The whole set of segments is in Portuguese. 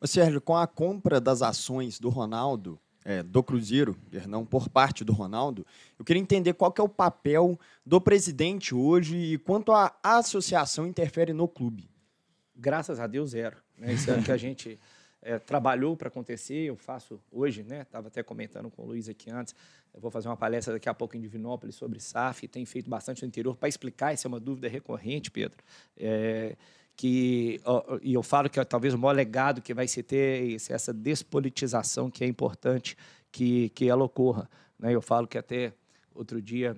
Mas, Sérgio, com a compra das ações do Ronaldo, do Cruzeiro, não por parte do Ronaldo, eu queria entender qual que é o papel do presidente hoje e quanto a associação interfere no clube. Graças a Deus, zero. Né? Isso é o que a gente trabalhou para acontecer, eu faço hoje, né? Estava até comentando com o Luiz aqui antes, eu vou fazer uma palestra daqui a pouco em Divinópolis sobre SAF, e tenho feito bastante no interior para explicar, isso é uma dúvida recorrente, Pedro, e eu falo que talvez o maior legado que vai se ter é essa despolitização que é importante que ela ocorra. Né? Eu falo que até outro dia,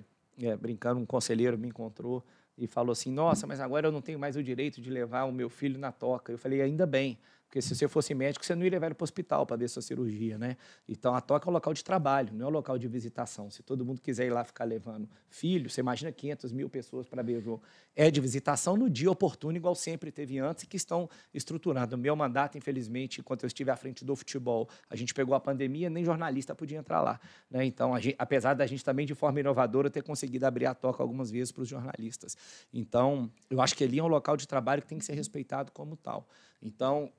brincando, um conselheiro me encontrou e falou assim, nossa, mas agora eu não tenho mais o direito de levar o meu filho na Toca. Eu falei, ainda bem, porque se você fosse médico, você não ia levar ele para o hospital para ver sua cirurgia, né? Então, a Toca é um local de trabalho, não é um local de visitação. Se todo mundo quiser ir lá ficar levando filho, você imagina 500 mil pessoas para ver o jogo. É de visitação no dia oportuno, igual sempre teve antes, e que estão estruturando. O meu mandato, infelizmente, enquanto eu estive à frente do futebol, a gente pegou a pandemia, nem jornalista podia entrar lá. Né? Então, apesar da gente também, de forma inovadora, ter conseguido abrir a Toca algumas vezes para os jornalistas. Então, eu acho que ali é um local de trabalho que tem que ser respeitado como tal. Então,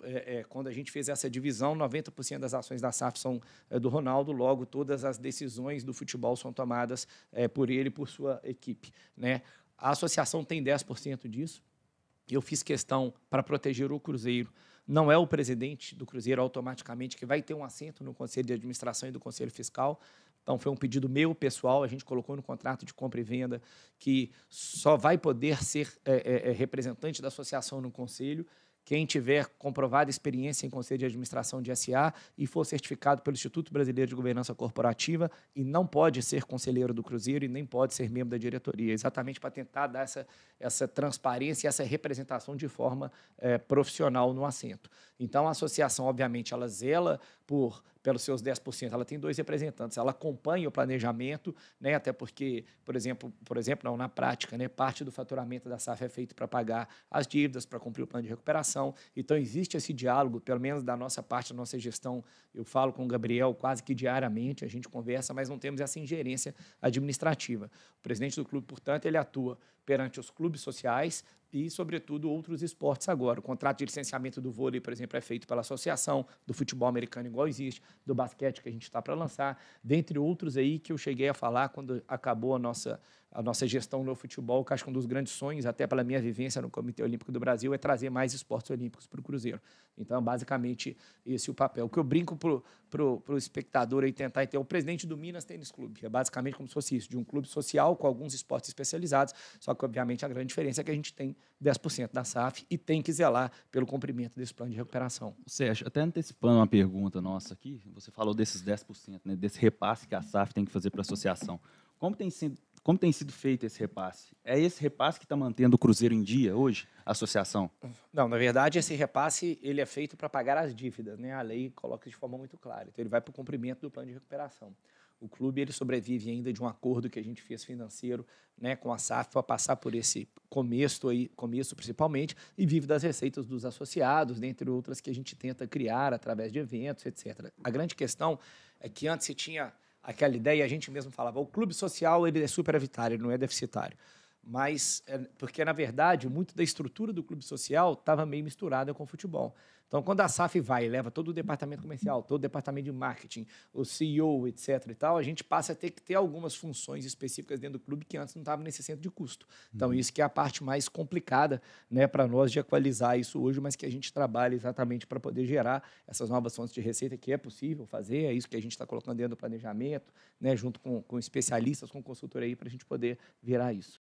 quando a gente fez essa divisão, 90% das ações da SAF são do Ronaldo, logo todas as decisões do futebol são tomadas por ele e por sua equipe. Né? A associação tem 10% disso. Eu fiz questão para proteger o Cruzeiro. Não é o presidente do Cruzeiro automaticamente que vai ter um assento no Conselho de Administração e do Conselho Fiscal. Então, foi um pedido meu, pessoal, a gente colocou no contrato de compra e venda que só vai poder ser representante da associação no Conselho quem tiver comprovada experiência em Conselho de Administração de SA e for certificado pelo Instituto Brasileiro de Governança Corporativa e não pode ser conselheiro do Cruzeiro e nem pode ser membro da diretoria, exatamente para tentar dar essa transparência e essa representação de forma profissional no assento. Então, a associação, obviamente, ela zela pelos seus 10%, ela tem 2 representantes, ela acompanha o planejamento, né, até porque, por exemplo, não, na prática, né, parte do faturamento da SAF é feito para pagar as dívidas, para cumprir o plano de recuperação. Então, existe esse diálogo, pelo menos da nossa parte, da nossa gestão. Eu falo com o Gabriel quase que diariamente, a gente conversa, mas não temos essa ingerência administrativa. O presidente do clube, portanto, ele atua perante os clubes sociais e, sobretudo, outros esportes agora. O contrato de licenciamento do vôlei, por exemplo, é feito pela associação, do futebol americano igual existe, do basquete que a gente está para lançar, dentre outros aí que eu cheguei a falar quando acabou a nossa gestão no futebol, que acho que um dos grandes sonhos, até pela minha vivência no Comitê Olímpico do Brasil, é trazer mais esportes olímpicos para o Cruzeiro. Então, basicamente, esse é o papel. O que eu brinco para o espectador aí tentar ter o presidente do Minas Tênis Clube. É basicamente como se fosse isso, de um clube social com alguns esportes especializados, só que, obviamente, a grande diferença é que a gente tem 10% da SAF e tem que zelar pelo cumprimento desse plano de recuperação. Sérgio, até antecipando uma pergunta nossa aqui, você falou desses 10%, né, desse repasse que a SAF tem que fazer para a associação. Como tem sido feito esse repasse? É esse repasse que está mantendo o Cruzeiro em dia hoje, a associação? Não, na verdade, esse repasse ele é feito para pagar as dívidas, né? A lei coloca de forma muito clara. Então, ele vai para o cumprimento do plano de recuperação. O clube ele sobrevive ainda de um acordo que a gente fez financeiro, né, com a SAF para passar por esse começo principalmente, e vive das receitas dos associados, dentre outras que a gente tenta criar através de eventos, etc. A grande questão é que antes se tinha aquela ideia, a gente mesmo falava, o clube social ele é superavitário, ele não é deficitário. Mas, porque, na verdade, muito da estrutura do clube social estava meio misturada com o futebol. Então, quando a SAF vai e leva todo o departamento comercial, todo o departamento de marketing, o CEO, etc. e tal, a gente passa a ter que ter algumas funções específicas dentro do clube que antes não estavam nesse centro de custo. Então, isso que é a parte mais complicada, né, para nós de equalizar isso hoje, mas que a gente trabalha exatamente para poder gerar essas novas fontes de receita que é possível fazer, é isso que a gente está colocando dentro do planejamento, né, junto com especialistas, com consultoria aí, para a gente poder virar isso.